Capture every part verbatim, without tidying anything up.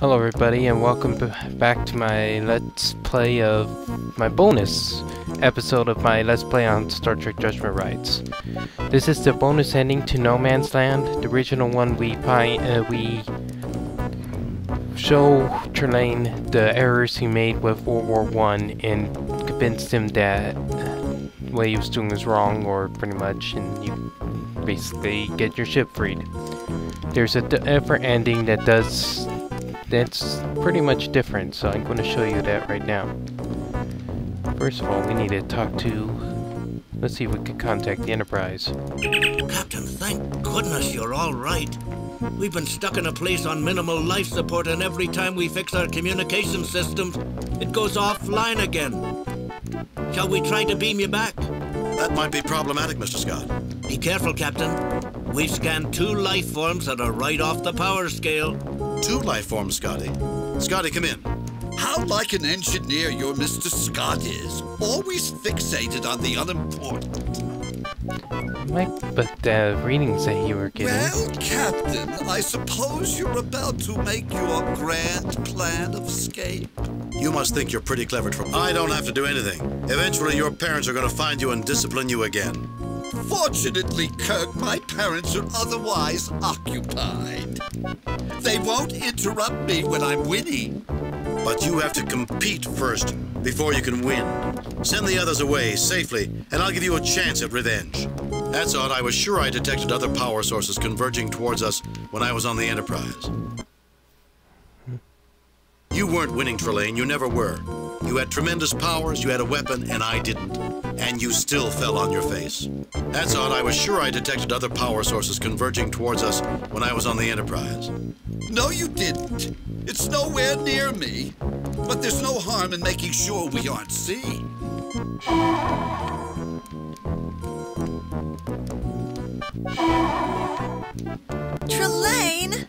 Hello everybody, and welcome b back to my Let's Play of my bonus episode of my Let's Play on Star Trek Judgment Rites. This is the bonus ending to No Man's Land, the original one we uh, we show Trelane the errors he made with World War One and convinced him that what he was doing was wrong, or pretty much, and you basically get your ship freed. There's a different ending that does. That's pretty much different, so I'm going to show you that right now. First of all, we need to talk to... Let's see if we can contact the Enterprise. Captain, thank goodness you're all right. We've been stuck in a place on minimal life support, and every time we fix our communication systems, it goes offline again. Shall we try to beam you back? That might be problematic, Mister Scott. Be careful, Captain. We've scanned two life forms that are right off the power scale. Two life forms, Scotty. Scotty, come in. How like an engineer your Mister Scott is. Always fixated on the unimportant. My, but the uh, readings that you were getting. Well, Captain, I suppose you're about to make your grand plan of escape. You must think you're pretty clever, Trump. I don't have to do anything. Eventually, your parents are going to find you and discipline you again. Fortunately, Kirk, my parents are otherwise occupied. They won't interrupt me when I'm winning. But you have to compete first before you can win. Send the others away safely, and I'll give you a chance at revenge. That's odd. I was sure I detected other power sources converging towards us when I was on the Enterprise. You weren't winning, Trelane. You never were. You had tremendous powers, you had a weapon, and I didn't. And you still fell on your face. That's odd. I was sure I detected other power sources converging towards us when I was on the Enterprise. No, you didn't. It's nowhere near me. But there's no harm in making sure we aren't seen. Trelane!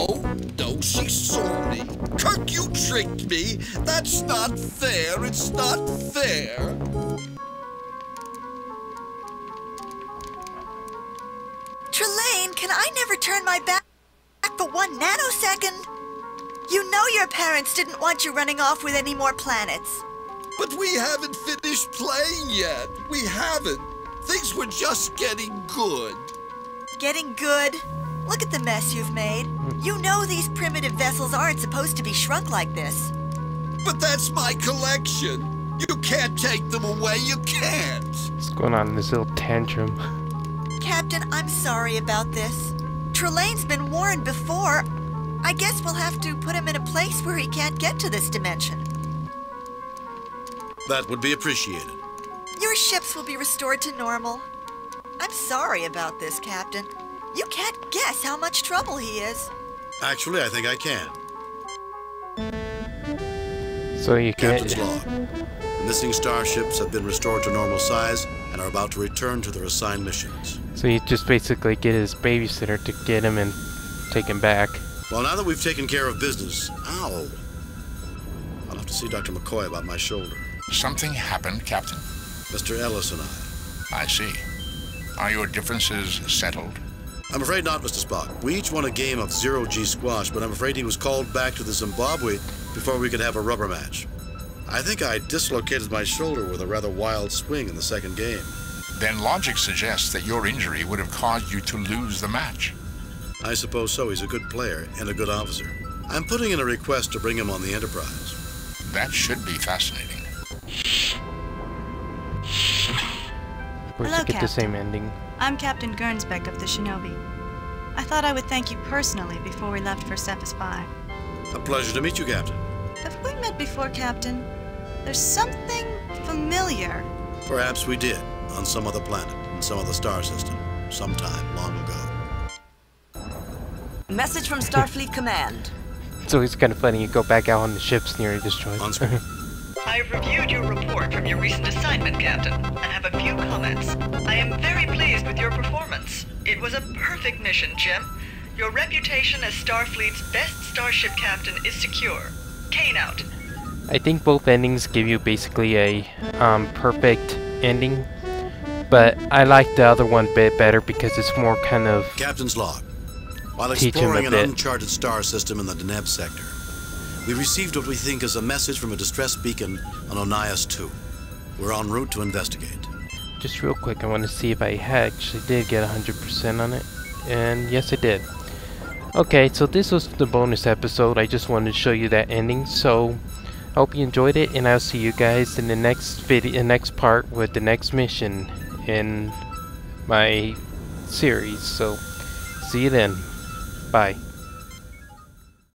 Oh, no, she saw me. Kirk, you tricked me. That's not fair. It's not fair. Trelane, can I never turn my back for one nanosecond? You know your parents didn't want you running off with any more planets. But we haven't finished playing yet. We haven't. Things were just getting good. Getting good? Look at the mess you've made. You know these primitive vessels aren't supposed to be shrunk like this. But that's my collection. You can't take them away, you can't. What's going on in this little tantrum? Captain, I'm sorry about this. Trelane's been warned before. I guess we'll have to put him in a place where he can't get to this dimension. That would be appreciated. Your ships will be restored to normal. I'm sorry about this, Captain. You can't guess how much trouble he is. Actually, I think I can. So you can. Captain's log. Missing starships have been restored to normal size and are about to return to their assigned missions. So you just basically get his babysitter to get him and take him back. Well, now that we've taken care of business, ow. I'll have to see Doctor McCoy about my shoulder. Something happened, Captain. Mister Ellis and I. I see. Are your differences settled? I'm afraid not, Mister Spock. We each won a game of zero-G squash, but I'm afraid he was called back to the Zimbabwe before we could have a rubber match. I think I dislocated my shoulder with a rather wild swing in the second game. Then logic suggests that your injury would have caused you to lose the match. I suppose so. He's a good player and a good officer. I'm putting in a request to bring him on the Enterprise. That should be fascinating. Of course, hello, you get the same ending. I'm Captain Gernsbeck of the Shinobi. I thought I would thank you personally before we left for Cephas five. A pleasure to meet you, Captain. Have we met before, Captain? There's something familiar. Perhaps we did, on some other planet, in some other star system, sometime long ago. Message from Starfleet Command. It's always kind of funny, you go back out on the ships near destroyed. On screen. I've reviewed your report from your recent assignment, Captain, and have a few comments. I am very pleased with your performance. It was a perfect mission, Jim. Your reputation as Starfleet's best starship captain is secure. Kane out. I think both endings give you basically a um, perfect ending, but I like the other one a bit better because it's more kind of... Captain's log. While exploring an uncharted star system in the Deneb sector, we received what we think is a message from a distress beacon on Onias two. We're en route to investigate. Just real quick, I want to see if I actually did get one hundred percent on it. And yes, I did. Okay, so this was the bonus episode. I just wanted to show you that ending. So, I hope you enjoyed it, and I'll see you guys in the next video, the next part with the next mission in my series. So, see you then. Bye.